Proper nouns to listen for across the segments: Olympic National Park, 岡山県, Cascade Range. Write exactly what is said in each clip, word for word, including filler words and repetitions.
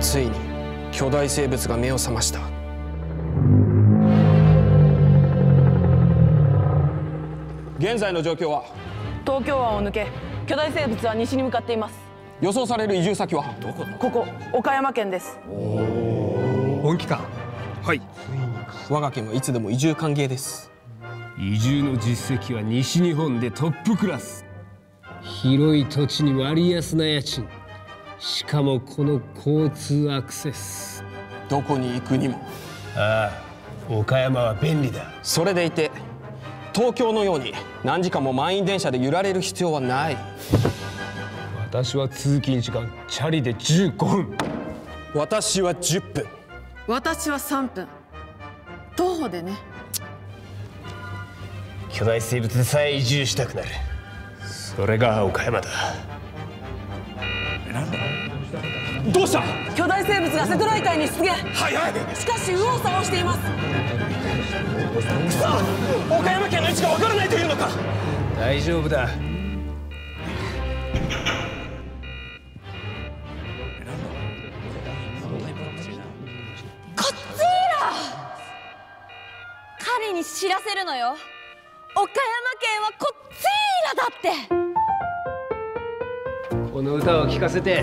ついに巨大生物が目を覚ました。現在の状況は？東京湾を抜け巨大生物は西に向かっています。予想される移住先は？どこだ？ここ岡山県です。本気か？はい。我が県はいつでも移住歓迎です。移住の実績は西日本でトップクラス。広い土地に割安な家賃、しかもこの交通アクセス、どこに行くにも。ああ、岡山は便利だ。それでいて東京のように何時間も満員電車で揺られる必要はない。私は通勤時間チャリでじゅうごふん。私はじゅっぷん。私はさんぷん。徒歩でね。巨大生物でさえ移住したくなる。それが岡山だ。なんだ？どうした？巨大生物が瀬戸内海に出現。早い。しかし右往左往しています。くそ、岡山県の位置が分からないというのか。大丈夫だ。こっちだ。彼に知らせるのよ。岡山県はこっちだって。この歌を聴かせて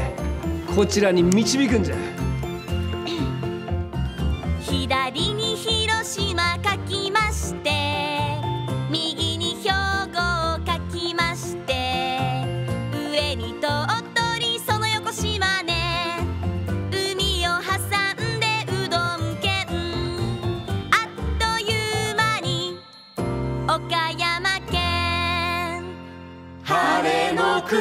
こちらに導くんじゃ。左に広島書きまして、右に兵庫を書きまして、上に鳥取、その横島根、海を挟んでうどん県。あっという間に岡山県、晴れの国。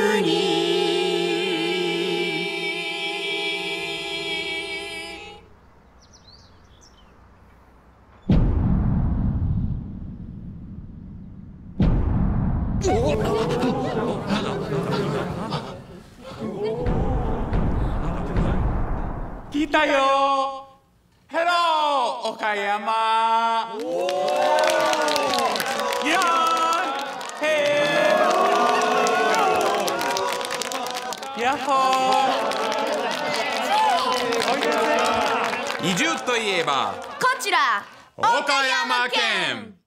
来たよー。ヘロー岡山ー。おー、やーヘローヤッホー。移住といえばこちら岡山県。